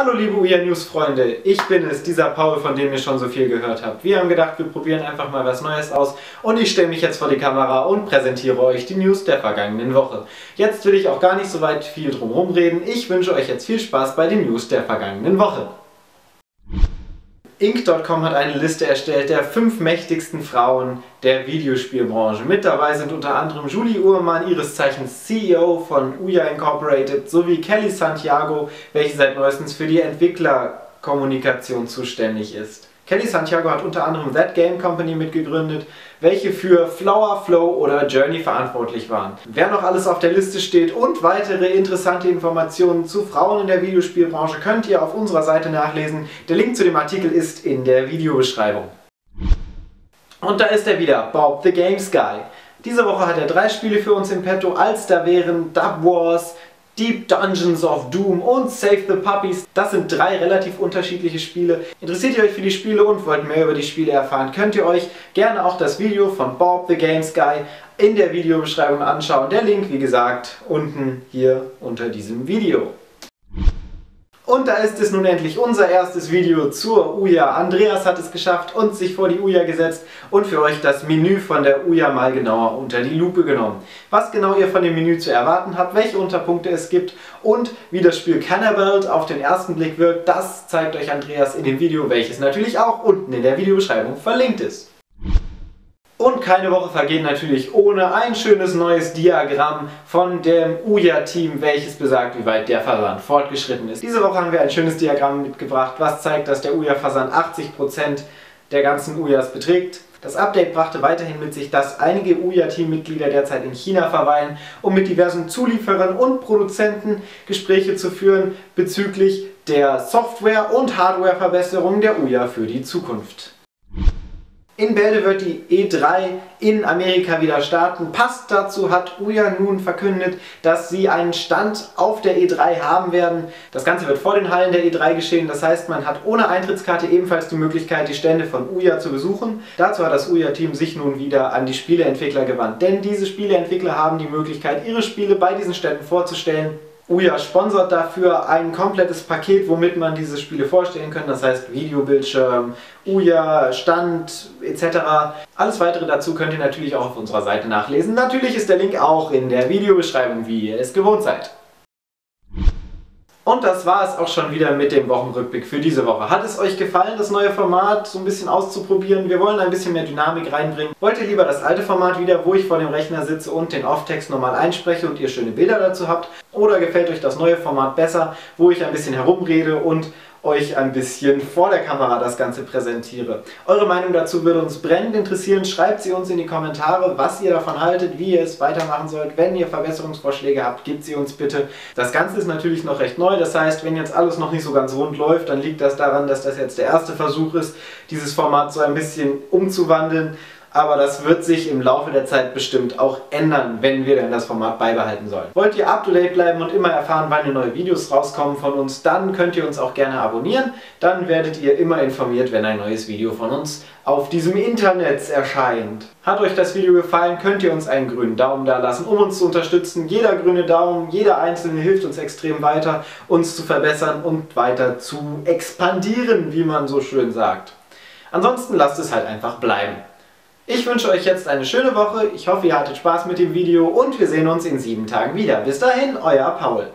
Hallo liebe OUYA News Freunde, ich bin es, dieser Paul, von dem ihr schon so viel gehört habt. Wir haben gedacht, wir probieren einfach mal was Neues aus und ich stelle mich jetzt vor die Kamera und präsentiere euch die News der vergangenen Woche. Jetzt will ich auch gar nicht so weit viel drumherum reden, ich wünsche euch jetzt viel Spaß bei den News der vergangenen Woche. Inc.com hat eine Liste erstellt der 5 mächtigsten Frauen der Videospielbranche. Mit dabei sind unter anderem Julie Uhrmann, ihres Zeichens CEO von OUYA Incorporated, sowie Kelly Santiago, welche seit neuestens für die Entwicklerkommunikation zuständig ist. Kelly Santiago hat unter anderem That Game Company mitgegründet, welche für Flower, Flow oder Journey verantwortlich waren. Wer noch alles auf der Liste steht und weitere interessante Informationen zu Frauen in der Videospielbranche könnt ihr auf unserer Seite nachlesen. Der Link zu dem Artikel ist in der Videobeschreibung. Und da ist er wieder, Bob the Games Guy. Diese Woche hat er 3 Spiele für uns im Petto, als da wären Dub Wars, Deep Dungeons of Doom und Save the Puppies. Das sind 3 relativ unterschiedliche Spiele. Interessiert ihr euch für die Spiele und wollt mehr über die Spiele erfahren, könnt ihr euch gerne auch das Video von Bob the Games Guy in der Videobeschreibung anschauen. Der Link, wie gesagt, unten hier unter diesem Video. Und da ist es nun endlich, unser erstes Video zur OUYA. Andreas hat es geschafft und sich vor die OUYA gesetzt und für euch das Menü von der OUYA mal genauer unter die Lupe genommen. Was genau ihr von dem Menü zu erwarten habt, welche Unterpunkte es gibt und wie das Spiel Canabalt auf den ersten Blick wirkt, das zeigt euch Andreas in dem Video, welches natürlich auch unten in der Videobeschreibung verlinkt ist. Und keine Woche vergeht natürlich ohne ein schönes neues Diagramm von dem OUYA-Team, welches besagt, wie weit der Versand fortgeschritten ist. Diese Woche haben wir ein schönes Diagramm mitgebracht, was zeigt, dass der OUYA-Versand 80% der ganzen OUYAs beträgt. Das Update brachte weiterhin mit sich, dass einige OUYA-Teammitglieder derzeit in China verweilen, um mit diversen Zulieferern und Produzenten Gespräche zu führen bezüglich der Software- und Hardware-Verbesserung der OUYA für die Zukunft. In Bälde wird die E3 in Amerika wieder starten. Passt dazu hat OUYA nun verkündet, dass sie einen Stand auf der E3 haben werden. Das Ganze wird vor den Hallen der E3 geschehen. Das heißt, man hat ohne Eintrittskarte ebenfalls die Möglichkeit, die Stände von OUYA zu besuchen. Dazu hat das OUYA-Team sich nun wieder an die Spieleentwickler gewandt. Denn diese Spieleentwickler haben die Möglichkeit, ihre Spiele bei diesen Ständen vorzustellen. OUYA sponsert dafür ein komplettes Paket, womit man diese Spiele vorstellen kann. Das heißt Videobildschirm, OUYA, Stand etc. Alles weitere dazu könnt ihr natürlich auch auf unserer Seite nachlesen. Natürlich ist der Link auch in der Videobeschreibung, wie ihr es gewohnt seid. Und das war es auch schon wieder mit dem Wochenrückblick für diese Woche. Hat es euch gefallen, das neue Format so ein bisschen auszuprobieren? Wir wollen ein bisschen mehr Dynamik reinbringen. Wollt ihr lieber das alte Format wieder, wo ich vor dem Rechner sitze und den Off-Text nochmal einspreche und ihr schöne Bilder dazu habt? Oder gefällt euch das neue Format besser, wo ich ein bisschen herumrede und euch ein bisschen vor der Kamera das Ganze präsentiere? Eure Meinung dazu würde uns brennend interessieren. Schreibt sie uns in die Kommentare, was ihr davon haltet, wie ihr es weitermachen sollt. Wenn ihr Verbesserungsvorschläge habt, gebt sie uns bitte. Das Ganze ist natürlich noch recht neu. Das heißt, wenn jetzt alles noch nicht so ganz rund läuft, dann liegt das daran, dass das jetzt der erste Versuch ist, dieses Format so ein bisschen umzuwandeln. Aber das wird sich im Laufe der Zeit bestimmt auch ändern, wenn wir denn das Format beibehalten sollen. Wollt ihr up-to-date bleiben und immer erfahren, wann neue Videos rauskommen von uns, dann könnt ihr uns auch gerne abonnieren. Dann werdet ihr immer informiert, wenn ein neues Video von uns auf diesem Internet erscheint. Hat euch das Video gefallen, könnt ihr uns einen grünen Daumen da lassen, um uns zu unterstützen. Jeder grüne Daumen, jeder einzelne hilft uns extrem weiter, uns zu verbessern und weiter zu expandieren, wie man so schön sagt. Ansonsten lasst es halt einfach bleiben. Ich wünsche euch jetzt eine schöne Woche, ich hoffe, ihr hattet Spaß mit dem Video und wir sehen uns in 7 Tagen wieder. Bis dahin, euer Paul.